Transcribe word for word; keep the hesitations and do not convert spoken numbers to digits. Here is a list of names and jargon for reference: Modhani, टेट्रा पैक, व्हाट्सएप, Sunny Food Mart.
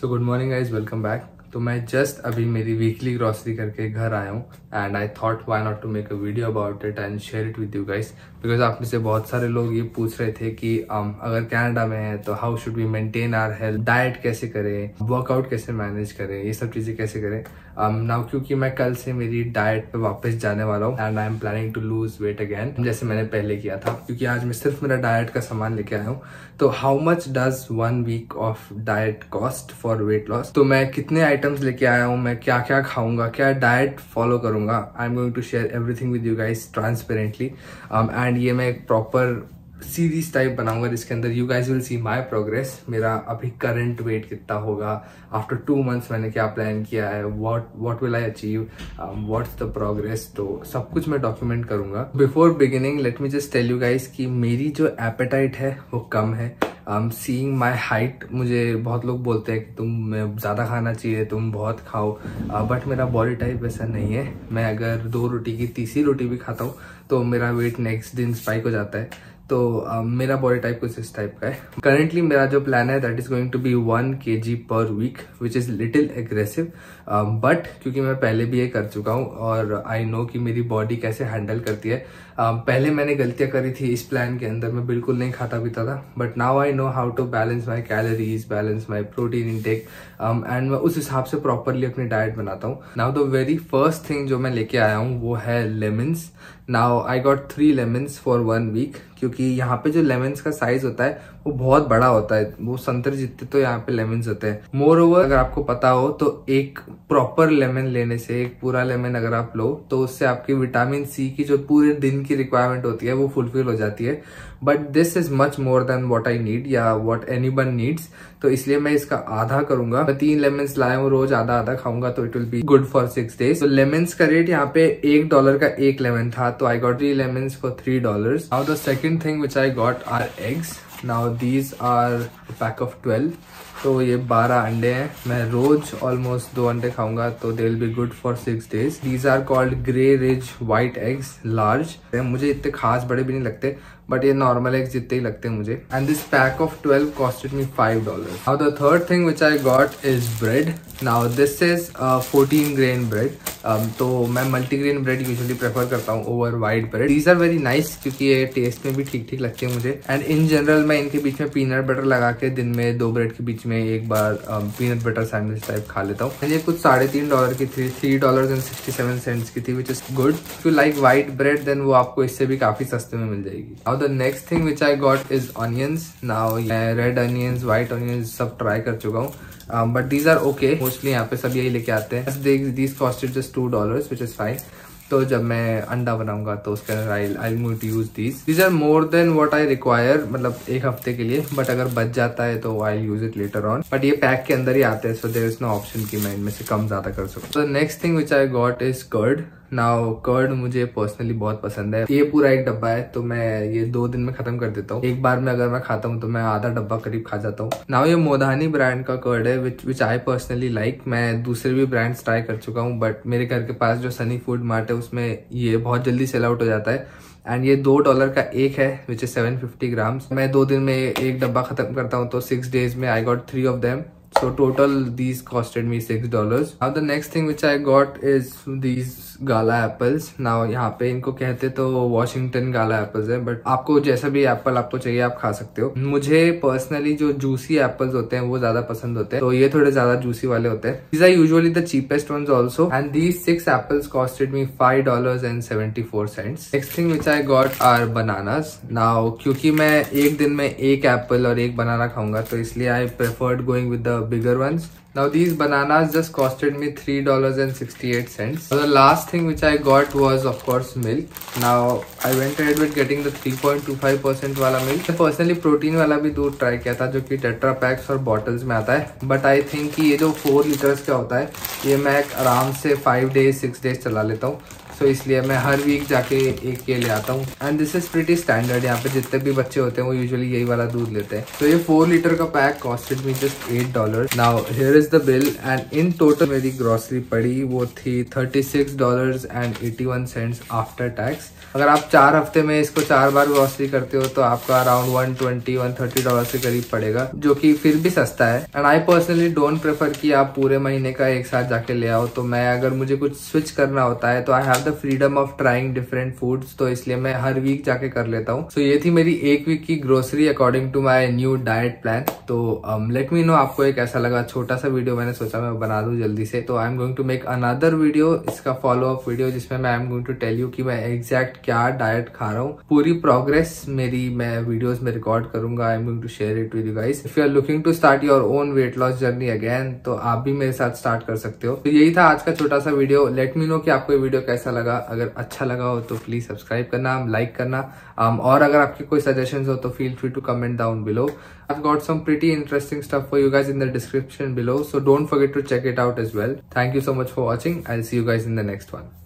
सो good morning guys, welcome back. तो मैं just अभी मेरी वीकली ग्रॉसरी करके घर आया हूँ and I thought why not to make a video about it and share it with you guys, because आप में से बहुत सारे लोग ये पूछ रहे थे कि um, अगर कनाडा में है तो how should we maintain our health, diet कैसे करें, वर्कआउट कैसे मैनेज करें, ये सब चीज़ें कैसे करें। um, नाउ क्योंकि मैं कल से मेरी डाइट पे वापस जाने वाला हूँ and I am planning to lose weight again जैसे मैंने पहले किया था, क्योंकि आज मैं सिर्फ मेरा डाइट का सामान लेके आया हूँ। तो how much does one week of diet cost for weight loss, तो मैं कितने आइटम्स लेके आया हूँ, मैं क्या क्या खाऊंगा, क्या डाइट फॉलो करूंगा, I am going to share everything with you guys transparently and ये मैं एक प्रॉपर सीरीज टाइप बनाऊंगा जिसके अंदर you guys will see my progress. मेरा अभी करंट वेट कितना होगा, आफ्टर टू मंथ्स मैंने क्या प्लान किया है, what what will I achieve, what's the progress, तो सब कुछ मैं डॉक्यूमेंट करूंगा। Before beginning let me just tell you guys कि मेरी जो एपेटाइट है वो कम है। सीइंग माई हाइट, मुझे बहुत लोग बोलते हैं कि तुम ज़्यादा खाना चाहिए, तुम बहुत खाओ, बट uh, मेरा बॉडी टाइप वैसा नहीं है। मैं अगर दो रोटी की तीसरी रोटी भी खाता हूँ तो मेरा वेट नेक्स्ट दिन स्पाइक हो जाता है। तो uh, मेरा बॉडी टाइप कुछ इस टाइप का है। करंटली मेरा जो प्लान है that is going to be one K G per week which is little aggressive, but क्योंकि मैं पहले भी ये कर चुका हूँ और आई नो कि मेरी बॉडी कैसे हैंडल करती है। uh, पहले मैंने गलतियाँ करी थी इस प्लान के अंदर, मैं बिल्कुल नहीं खाता पीता था, but now I know how to balance my calories, balance my protein intake and मैं उस हिसाब से प्रॉपरली अपनी डाइट बनाता हूँ। Now the very first thing जो मैं लेके आया हूँ वो है lemons. Now I got three lemons for one week, क्योंकि यहाँ पे जो लेमन्स का साइज होता है वो बहुत बड़ा होता है, वो संतरे जितने तो यहाँ पे लेमन्स होते हैं। मोर ओवर अगर आपको पता हो तो एक प्रॉपर लेमन लेने से, एक पूरा लेमन अगर आप लो तो उससे आपकी विटामिन सी की जो पूरे दिन की रिक्वायरमेंट होती है वो फुलफिल हो जाती है। But this is much more than what I need या व्हाट एनीवन नीड्स, तो इसलिए मैं इसका आधा करूंगा। मैं तीन लेमन्स लाया हूँ, रोज आधा आधा खाऊंगा तो it will be good for six days. तो लेमन्स का रेट यहाँ पे एक डॉलर का एक लेमन था, तो I got three lemons for three dollars. Now the second thing which I got are eggs. Now these are a pack of twelve, तो ये बारह अंडे हैं, मैं रोज ऑलमोस्ट दो अंडे खाऊंगा तो they will be good for six days. These are called Gray Ridge white eggs large, मुझे इतने खास बड़े भी नहीं लगते, बट ये नॉर्मल एग्स जितने ही लगते हैं मुझे। And this pack of twelve costed me five dollar. Now the third thing which I got is bread. Now this is fourteen grain bread, तो मैं मल्टीग्रेन ब्रेड यूजुअली प्रेफर करता हूँ over white bread. These are very nice क्योंकि ये test में भी ठीक ठीक लगती है मुझे, एंड इन जनरल मैं इनके बीच में पीनट बटर लगा के दिन में दो ब्रेड के बीच में एक बार पीनट बटर सैंडविच टाइप खा लेता हूँ। ये कुछ साढ़े तीन डॉलर की थी, three dollar and sixty seven cents की थी, which is good. If you like white bread then वो आपको इससे भी काफी सस्ते में मिल जाएगी। Now the next thing which I got is onions. Now red onions, white onions सब ट्राई कर चुका हूँ, but these are okay, mostly यहाँ पे सब यही लेके आते हैं। These costed just two dollar which is fine, तो जब मैं अंडा बनाऊंगा तो उसके अंदर I I am going to use these. These are more than what I require, मतलब एक हफ्ते के लिए, बट अगर बच जाता है तो I use it later on, but ये पैक के अंदर ही आते हैं, so there is no option कि मैं इनमें से कम ज्यादा कर सकूँ। So next thing which I got is curd. Now curd मुझे पर्सनली बहुत पसंद है, ये पूरा एक डब्बा है तो मैं ये दो दिन में खत्म कर देता हूँ। एक बार में अगर मैं खाता हूँ तो मैं आधा डब्बा करीब खा जाता हूँ। नाउ ये मोधानी ब्रांड का कर्ड है विच विच आई पर्सनली लाइक। मैं दूसरे भी ब्रांड्स ट्राई कर चुका हूँ, बट मेरे घर के पास जो सनी फूड मार्ट है उसमें ये बहुत जल्दी सेल आउट हो जाता है एंड ये दो डॉलर का एक है which is seven fifty grams. मैं दो दिन में एक डब्बा खत्म करता हूँ, तो सिक्स डेज में I got three of them, so total these costed me six dollars. Now the next thing which I got is these gala apples. Now यहाँ पे इनको कहते तो Washington Gala apples है, but आपको जैसा भी एप्पल आपको चाहिए आप खा सकते हो। मुझे पर्सनली जो जूसी एप्पल्स होते हैं वो ज्यादा पसंद होते हैं, तो ये थोड़े ज्यादा जूसी वाले होते हैं। These are usually the cheapest ones also, and these six apples costed me five dollars and seventy four cents. Next thing which I got are bananas. Now क्योंकि मैं एक दिन में एक एप्पल और एक बनाना खाऊंगा तो इसलिए I preferred going with the bigger ones. Now these bananas just costed me three dollars and sixty-eight cents. So the last thing which I got was of course milk. Now I went ahead with getting the three point two five percent वाला milk. Personally protein वाला भी दूध try किया था जो कि tetra PACS और bottles में आता है, but I think कि ये जो four liters का होता है ये मैं आराम से five days six days चला लेता हूँ। सो so, इसलिए मैं हर वीक जाके एक ये ले आता हूँ। And this is pretty standard, यहाँ पे जितने भी बच्चे होते हैं वो यूजुअली यही वाला दूध लेते हैं। तो so, ये फोर लीटर का pack costed me just eight dollar. Now here is the bill and in total मेरी ग्रॉसरी पड़ी वो थी thirty six dollar and eighty one cents after tax. अगर आप चार हफ्ते में इसको चार बार ग्रॉसरी करते हो तो आपका around one twenty one thirty dollar के करीब पड़ेगा, जो कि फिर भी सस्ता है। And I personally don't prefer कि आप पूरे महीने का एक साथ जाके ले आओ। तो मैं अगर मुझे कुछ स्विच करना होता है तो I have the freedom of trying different foods, तो इसलिए मैं हर वीक जाके कर लेता हूँ। सो so, ये थी मेरी एक वीक की grocery according to my new diet plan. तो लेट मी नो आपको एक ऐसा लगा। छोटा सा वीडियो मैंने सोचा मैं बना दूं जल्दी से। तो I am going to make another video, इसका फॉलो अप वीडियो, जिसमें मैं I am going to tell you कि मैं एग्जैक्ट क्या डाइट खा रहा हूँ। पूरी प्रोग्रेस मेरी मैं वीडियोज में रिकॉर्ड करूंगा। I am going to share it with you guys. If you are looking to start your own weight loss journey again, तो आप भी मेरे साथ स्टार्ट कर सकते हो। तो यही था आज का छोटा सा वीडियो। लेट मी नो कि आपको ये वीडियो कैसा लगा। अगर अच्छा लगा हो तो प्लीज सब्सक्राइब करना, लाइक करना, um, और अगर आपके कोई सजेशंस हो तो feel free to comment down below. I have got some pretty interesting stuff for you guys in the description below, so don't forget to check it out as well. Thank you so much for watching. I will see you guys in the next one.